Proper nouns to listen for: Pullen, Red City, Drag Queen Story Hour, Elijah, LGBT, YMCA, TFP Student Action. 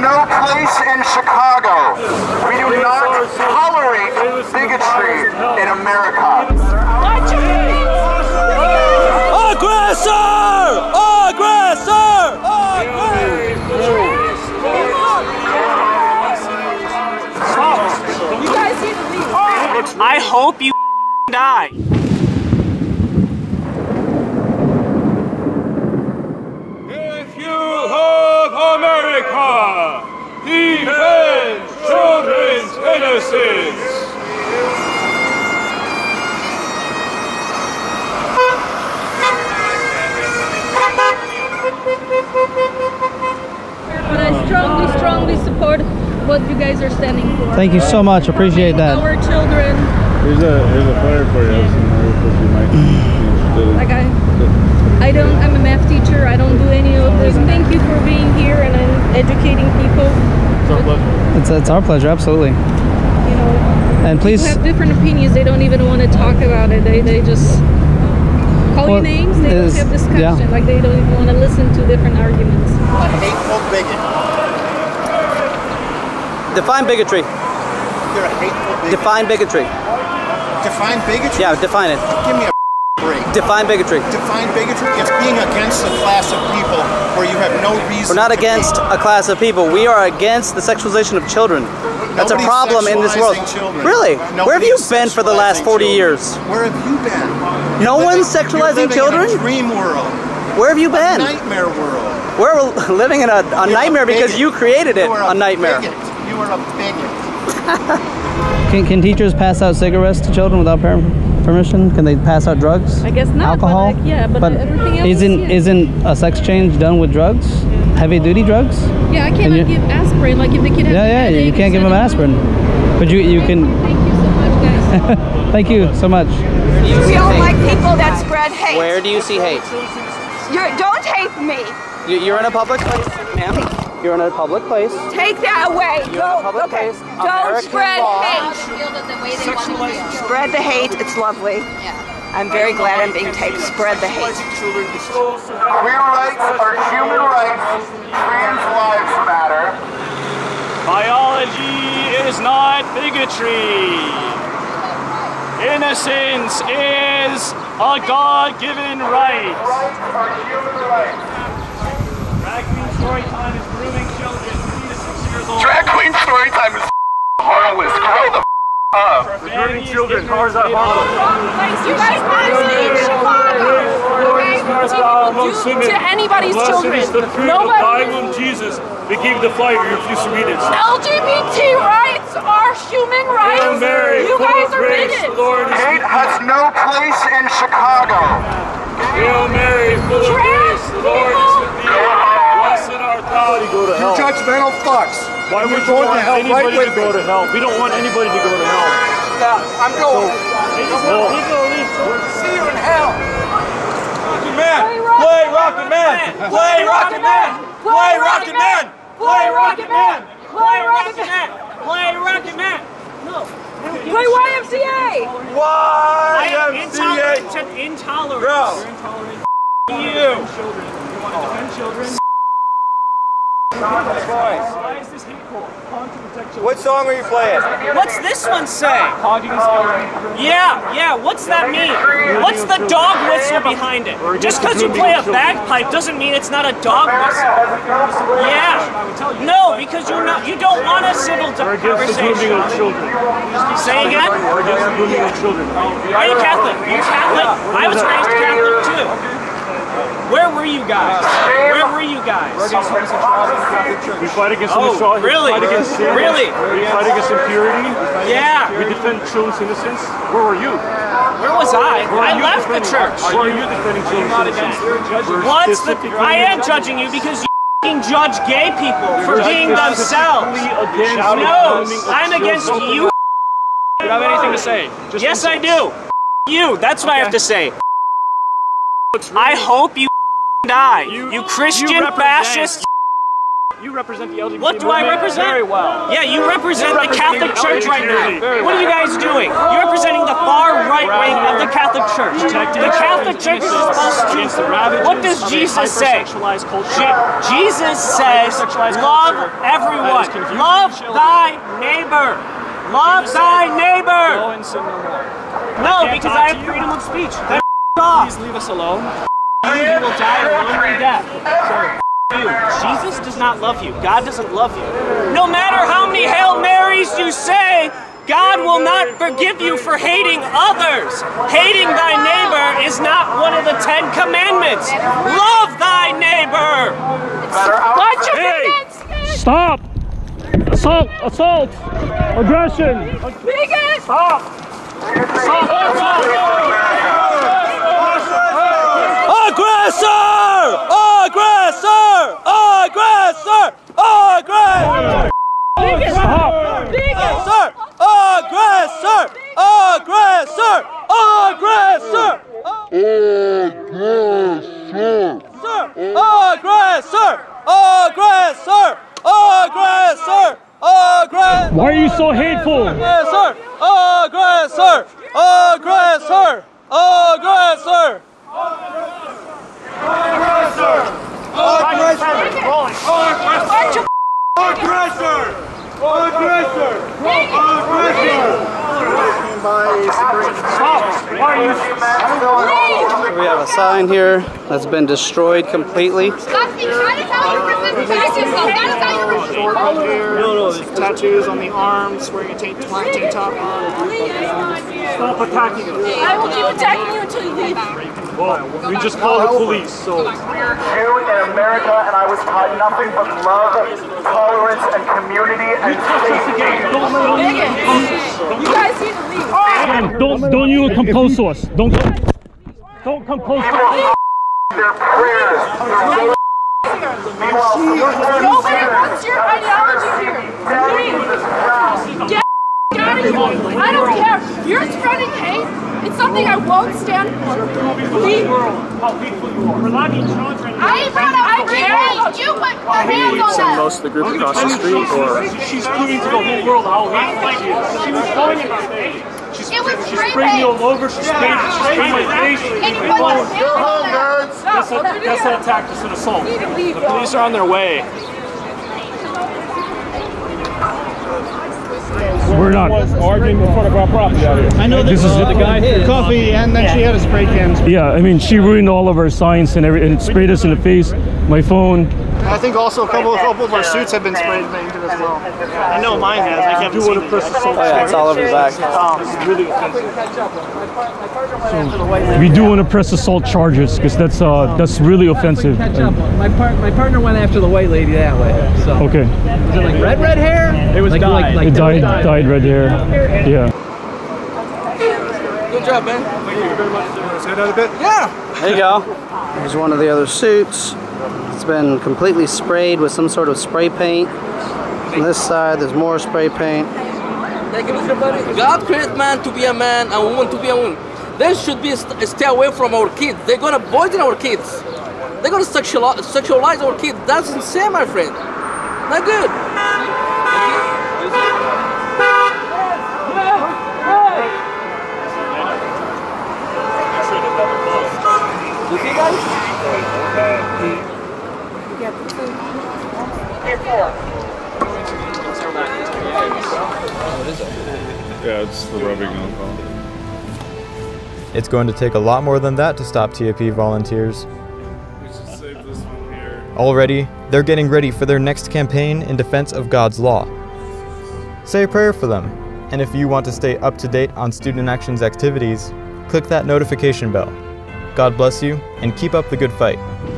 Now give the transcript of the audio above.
no place in Chicago. We do not tolerate bigotry in America. Aggressor! Aggressor! Aggressor! You guys need to leave. I hope you die. If you love America, defend children's innocence. But I strongly, strongly support what you guys are standing for. Thank you so much. Appreciate that. Our children. Here's a flyer for you. Like I don't. I'm a math teacher. I don't do any of this. Thank you for being here and educating people. It's our pleasure. It's our pleasure. Absolutely. You know. And please. People have different opinions. They don't even want to talk about it. They just call you names. They don't have discussion. Yeah. Like they don't even want to listen to different arguments. A hateful bigot. Define bigotry. You're a hateful bigot. Define bigotry. Define bigotry? Yeah, define it. Give me a break. Define bigotry. Define bigotry? It's being against a class of people where you have no reason. We're not against a class of people. We are against the sexualization of children. That's a problem in this world. Children. Really? Where have you been for the last 40 years? Where have you been? No one's sexualizing children? In a dream world. Where have you been? A nightmare world. We're living in a nightmare because you created it. A nightmare. You are a bigot. Can teachers pass out cigarettes to children without parent permission? Can they pass out drugs? I guess not. Alcohol? But yeah, but everything else. Isn't a sex change done with drugs? Yeah. Heavy duty drugs? Yeah, I cannot give aspirin. Like if the kid has you can't give them aspirin. But you can. Thank you so much, guys. Thank you so much. We don't like people that spread hate. Where do you see hate? Don't hate me. You're in a public place, ma'am. You're in a public place. Take that away. Go. Don't spread hate. Spread the hate. It's lovely. Yeah. I'm very glad I'm being taped. Spread the hate. Queer rights are human rights. Trans lives matter. Biology is not bigotry. Innocence is a God-given right. Rights are human rights. Drag Queen Story Time is grooming children 3 to 6 years old. Drag Queen Story Time is harmless. Grow the up. Grooming children. How is that harmless? You guys need Chicago. Okay? Do to anybody's children. Nobody. Jesus became the fire. You refuse to read it. LGBT rights are human rights. You guys are bigots. Hate has no place in Chicago. Hail Mary, full of grace, the Lord is with thee. Go to hell. You judgmental fucks. Why would you want anybody to go to hell? We don't want anybody to go to hell. I'm going. See you in hell. Rocket Man. Play Rocket Man. Play Rocket Man. Play Rocket Man. Play Rocket Man. Play Rocket Man. Play Rocket Man. No. Play YMCA. YMCA. Intolerant. Bro. You. What song are you playing? What's this one say? Yeah, what's that mean? What's the dog whistle behind it? Just because you play a bagpipe doesn't mean it's not a dog whistle. Yeah. No, because you don't want a civil conversation. Say again? Are you Catholic? Are you Catholic? I was raised Catholic too. Where were you guys? Where were you guys? We fight against homosexuality. Really? We fight against sin. Really? We fight against impurity. Yeah. We defend children's innocence. Where were you? Where was I? I left the church. Where are you defending children's innocence? What's the? I am judging you because you judge gay people for being themselves. No, I'm against you. Do you have anything to say? Yes, I do. You. That's what I have to say. I hope you die, you Christian fascist You represent the LGBT What do I represent? Very well. Yeah, you represent the Catholic Church right now. What are you guys doing? You're representing the far right wing of the Catholic Church. The Catholic Church is supposed to... What does Jesus say? Jesus says, love everyone. Love thy neighbor. Love thy neighbor. No, because I have freedom of speech. Then please leave us alone. You will die a lonely death. You. Jesus does not love you. God doesn't love you. No matter how many Hail Marys you say, God will not forgive you for hating others. Hating thy neighbor is not one of the 10 Commandments. Love thy neighbor. Watch your hey. Stop. Assault. Aggression. Stop. Aggressor. Aggressor! Stop! Aggressor! Aggressor! Aggressor! Aggressor! Aggressor! Aggressor! Aggressor! Aggressor! Why are you so hateful? Aggressor! Aggressor! Aggressor! Aggressor! Aggressor! Aggressor! Aggressor! Aggressor! Aggressor! We have a sign here that's been destroyed completely. No, there's tattoos on the arms, wearing a tank top on. Stop attacking us. I will keep attacking you until you leave. Well, we just called the police, so... We're Jew in America, and I was taught nothing but love, tolerance, and community, and you guys need to leave. Oh, don't you compose to us. Don't compose to us. Their prayers. What's your ideology here? Please. Get out of here. I don't care. You're spreading hate. It's something I won't stand for. Please. I can't do what the hands on that. Most of the group across the street, or she's proving to the whole world how hateful she was going about hate. She's spraying you all over. She's spraying my face. Go home, nerds. That's an attack. That's an assault. The police are on their way. We're not arguing in front of our property out here. I know this is the guy here. Coffee, and then she had a spray can. Yeah, I mean, she ruined all of our signs and everything, and sprayed us in the face. My phone. I think also a couple of our suits have been sprayed into as well. I know mine has. I can't do what a person saw. It's all over his back. This is really offensive. We do want to press assault charges because that's really offensive. My partner went after the white lady that way. So. Okay. Is it like red hair? It was dyed red hair. Yeah. Good job, man. Thank you very much. Say that a bit. Yeah. There you go. Here's one of the other suits. It's been completely sprayed with some sort of spray paint. On this side, there's more spray paint. God created man to be a man and woman to be a woman. They should be stay away from our kids. They're gonna poison our kids. They're gonna sexualize our kids. That's insane, my friend. Not good. You see, guys? Yeah, it's the rubbing alcohol. It's going to take a lot more than that to stop TFP volunteers. We should save this one here. Already, they're getting ready for their next campaign in defense of God's law. Say a prayer for them, and if you want to stay up to date on Student Action's activities, click that notification bell. God bless you, and keep up the good fight.